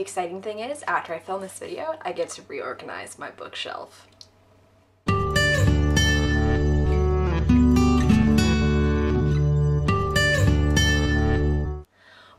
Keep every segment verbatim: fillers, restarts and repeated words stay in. The exciting thing is, after I film this video, I get to reorganize my bookshelf.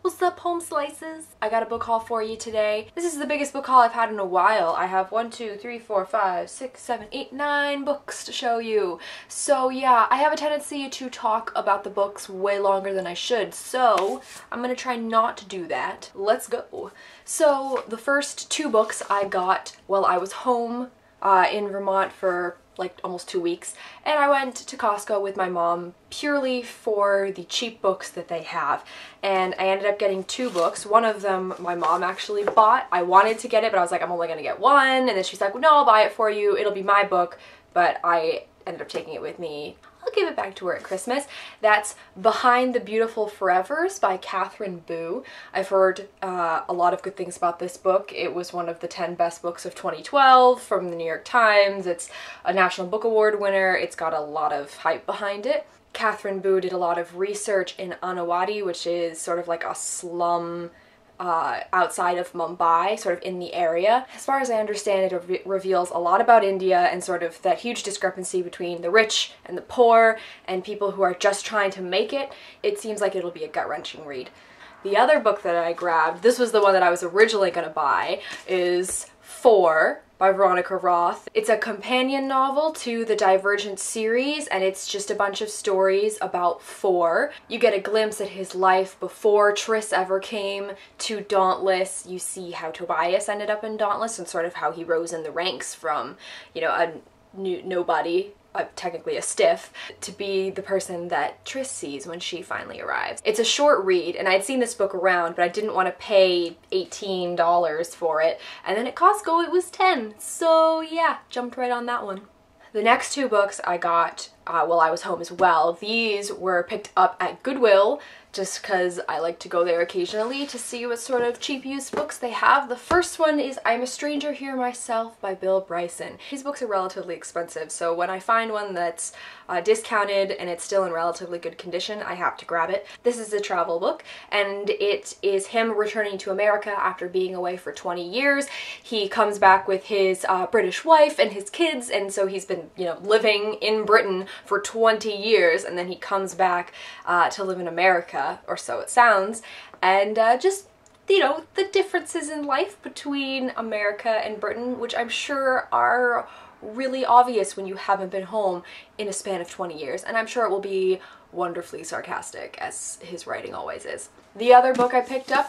What's up, home slices? I got a book haul for you today. This is the biggest book haul I've had in a while. I have one, two, three, four, five, six, seven, eight, nine books to show you. So yeah, I have a tendency to talk about the books way longer than I should, so I'm gonna try not to do that. Let's go. So the first two books I got while I was home uh, in Vermont for like almost two weeks, and I went to Costco with my mom purely for the cheap books that they have, and I ended up getting two books. One of them my mom actually bought. I wanted to get it, but I was like, I'm only gonna get one, and then she's like, well, no, I'll buy it for you, it'll be my book, but I ended up taking it with me. I'll give it back to her at Christmas. That's Behind the Beautiful Forevers by Katherine Boo. I've heard uh, a lot of good things about this book. It was one of the ten best books of twenty twelve from the New York Times. It's a National Book Award winner. It's got a lot of hype behind it. Katherine Boo did a lot of research in Anawadi, which is sort of like a slum Uh, outside of Mumbai, sort of in the area. As far as I understand, it re reveals a lot about India and sort of that huge discrepancy between the rich and the poor and people who are just trying to make it. It seems like it'll be a gut-wrenching read. The other book that I grabbed, this was the one that I was originally gonna buy, is Four by Veronica Roth. It's a companion novel to the Divergent series, and it's just a bunch of stories about Four. You get a glimpse at his life before Tris ever came to Dauntless. You see how Tobias ended up in Dauntless and sort of how he rose in the ranks from, you know, a new nobody, Uh, technically a stiff, to be the person that Tris sees when she finally arrives. It's a short read, and I'd seen this book around, but I didn't want to pay eighteen dollars for it, and then at Costco it was ten dollars, so yeah, jumped right on that one. The next two books I got uh, while I was home as well. These were picked up at Goodwill, just because I like to go there occasionally to see what sort of cheap used books they have. The first one is I'm a Stranger Here Myself by Bill Bryson. These books are relatively expensive, so when I find one that's uh, discounted and it's still in relatively good condition, I have to grab it. This is a travel book, and it is him returning to America after being away for twenty years. He comes back with his uh, British wife and his kids, and so he's been, you know, living in Britain for twenty years, and then he comes back uh, to live in America, or so it sounds, and uh, just, you know, the differences in life between America and Britain, which I'm sure are really obvious when you haven't been home in a span of twenty years, and I'm sure it will be wonderfully sarcastic, as his writing always is. The other book I picked up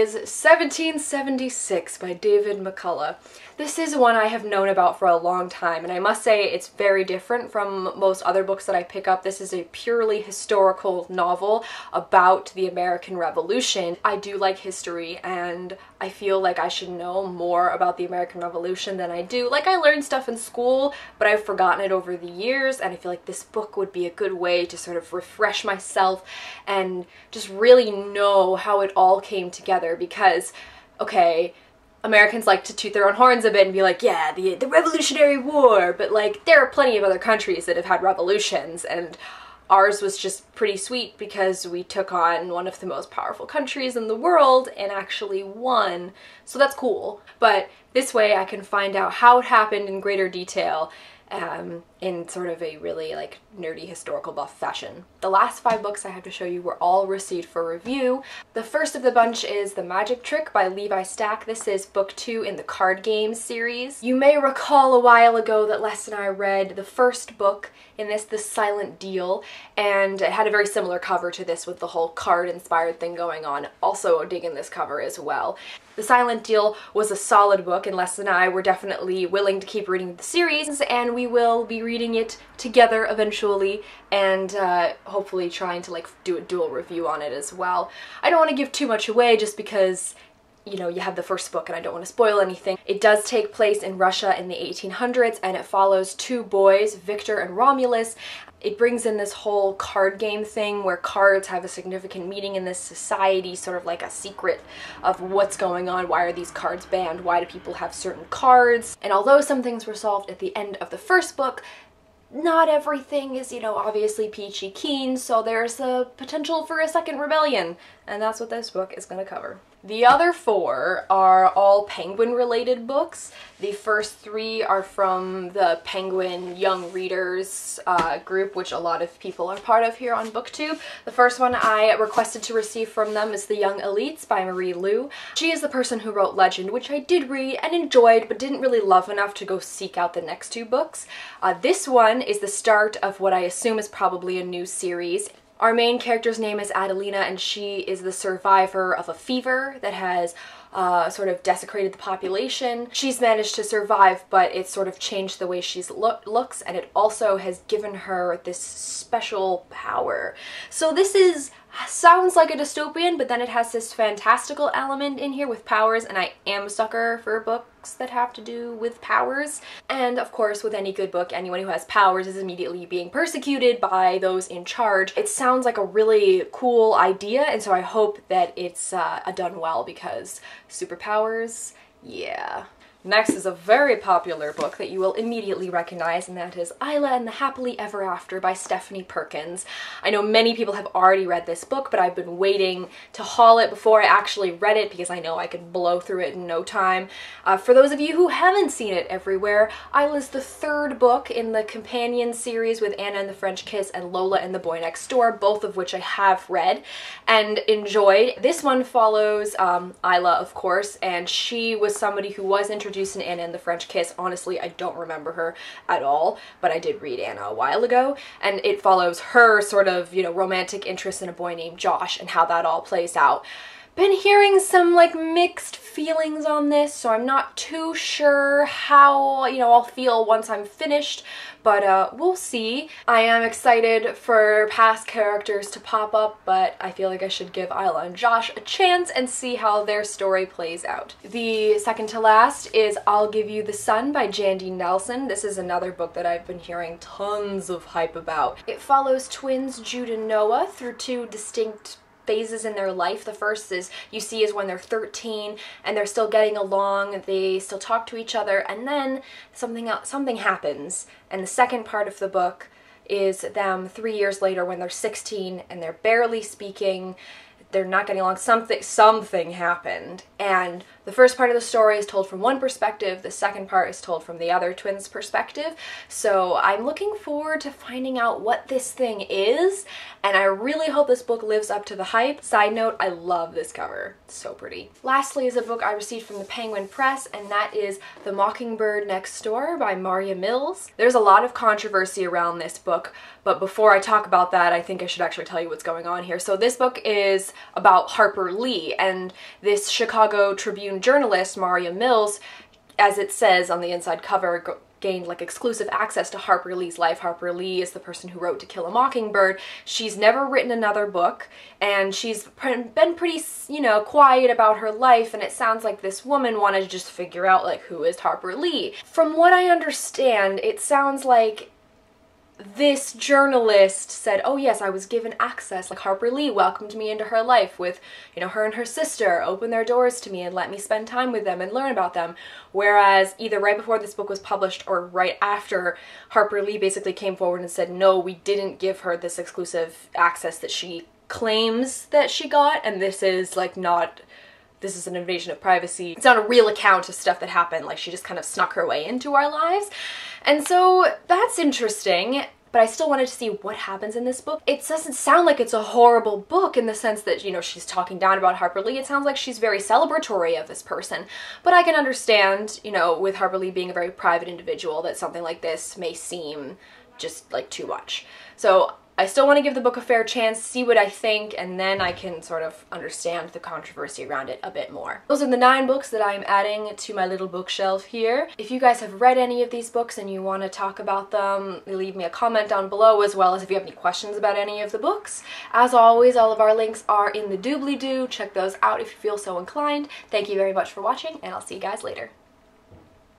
is seventeen seventy-six by David McCullough. This is one I have known about for a long time, and I must say it's very different from most other books that I pick up. This is a purely historical novel about the American Revolution. I do like history, and I feel like I should know more about the American Revolution than I do. Like, I learned stuff in school, but I've forgotten it over the years, and I feel like this book would be a good way to sort of refresh myself and just really know how it all came together. Because, okay, Americans like to toot their own horns a bit and be like, yeah, the, the Revolutionary War, but like, there are plenty of other countries that have had revolutions, and ours was just pretty sweet because we took on one of the most powerful countries in the world and actually won, so that's cool. But this way I can find out how it happened in greater detail, Um, in sort of a really like nerdy historical buff fashion. The last five books I have to show you were all received for review. The first of the bunch is The Magic Trick by Levi Stack. This is book two in the Card Game series. You may recall a while ago that Les and I read the first book in this, The Silent Deal, and it had a very similar cover to this with the whole card inspired thing going on. Also digging this cover as well. The Silent Deal was a solid book, and Les and I were definitely willing to keep reading the series, and we will be reading it together eventually, and uh, hopefully trying to like do a dual review on it as well. I don't want to give too much away just because, you know, you have the first book and I don't want to spoil anything. It does take place in Russia in the eighteen hundreds, and it follows two boys, Victor and Romulus. It brings in this whole card game thing where cards have a significant meaning in this society, sort of like a secret of what's going on. Why are these cards banned? Why do people have certain cards? And although some things were solved at the end of the first book, not everything is, you know, obviously peachy keen, so there's a potential for a second rebellion, and that's what this book is going to cover. The other four are all Penguin-related books. The first three are from the Penguin Young Readers uh, group, which a lot of people are part of here on BookTube. The first one I requested to receive from them is The Young Elites by Marie Lu. She is the person who wrote Legend, which I did read and enjoyed, but didn't really love enough to go seek out the next two books. Uh, this one is the start of what I assume is probably a new series. Our main character's name is Adelina, and she is the survivor of a fever that has uh, sort of desecrated the population. She's managed to survive, but it's sort of changed the way she lo looks, and it also has given her this special power. So this is sounds like a dystopian, but then it has this fantastical element in here with powers, and I am a sucker for books that have to do with powers. And of course, with any good book, anyone who has powers is immediately being persecuted by those in charge. It sounds like a really cool idea, and so I hope that it's uh, done well, because superpowers, yeah. Next is a very popular book that you will immediately recognize, and that is Isla and the Happily Ever After by Stephanie Perkins. I know many people have already read this book, but I've been waiting to haul it before I actually read it because I know I could blow through it in no time. Uh, for those of you who haven't seen it everywhere, Isla is the third book in the companion series with Anna and the French Kiss and Lola and the Boy Next Door, both of which I have read and enjoyed. This one follows um, Isla, of course, and she was somebody who was interested introduced in Anna and the French Kiss. Honestly, I don't remember her at all, but I did read Anna a while ago, and it follows her sort of, you know, romantic interest in a boy named Josh and how that all plays out. Been hearing some like mixed feelings on this, so I'm not too sure how, you know, I'll feel once I'm finished, but uh, we'll see. I am excited for past characters to pop up, but I feel like I should give Isla and Josh a chance and see how their story plays out. The second to last is I'll Give You the Sun by Jandy Nelson. This is another book that I've been hearing tons of hype about. It follows twins Jude and Noah through two distinct phases in their life. The first is you see is when they're thirteen and they're still getting along, they still talk to each other, and then something else, something happens. And the second part of the book is them three years later when they're sixteen and they're barely speaking, they're not getting along, something something happened. And the first part of the story is told from one perspective, the second part is told from the other twin's perspective. So I'm looking forward to finding out what this thing is, and I really hope this book lives up to the hype. Side note, I love this cover. It's so pretty. Lastly is a book I received from the Penguin Press, and that is The Mockingbird Next Door by Marja Mills. There's a lot of controversy around this book, but before I talk about that, I think I should actually tell you what's going on here. So this book is about Harper Lee, and this Chicago Tribune journalist Marja Mills, as it says on the inside cover, gained like exclusive access to Harper Lee's life. Harper Lee is the person who wrote To Kill a Mockingbird. She's never written another book, and she's been pretty, you know, quiet about her life, and it sounds like this woman wanted to just figure out like who is Harper Lee. From what I understand, it sounds like this journalist said, oh yes, I was given access, like Harper Lee welcomed me into her life with, you know, her and her sister opened their doors to me and let me spend time with them and learn about them. Whereas either right before this book was published or right after, Harper Lee basically came forward and said, no, we didn't give her this exclusive access that she claims that she got, and this is like not, this is an invasion of privacy. It's not a real account of stuff that happened, like she just kind of snuck her way into our lives. And so that's interesting, but I still wanted to see what happens in this book. It doesn't sound like it's a horrible book in the sense that, you know, she's talking down about Harper Lee. It sounds like she's very celebratory of this person, but I can understand, you know, with Harper Lee being a very private individual, that something like this may seem just like too much. So I still want to give the book a fair chance, see what I think, and then I can sort of understand the controversy around it a bit more. Those are the nine books that I'm adding to my little bookshelf here. If you guys have read any of these books and you want to talk about them, leave me a comment down below, as well as if you have any questions about any of the books. As always, all of our links are in the doobly-doo. Check those out if you feel so inclined. Thank you very much for watching, and I'll see you guys later.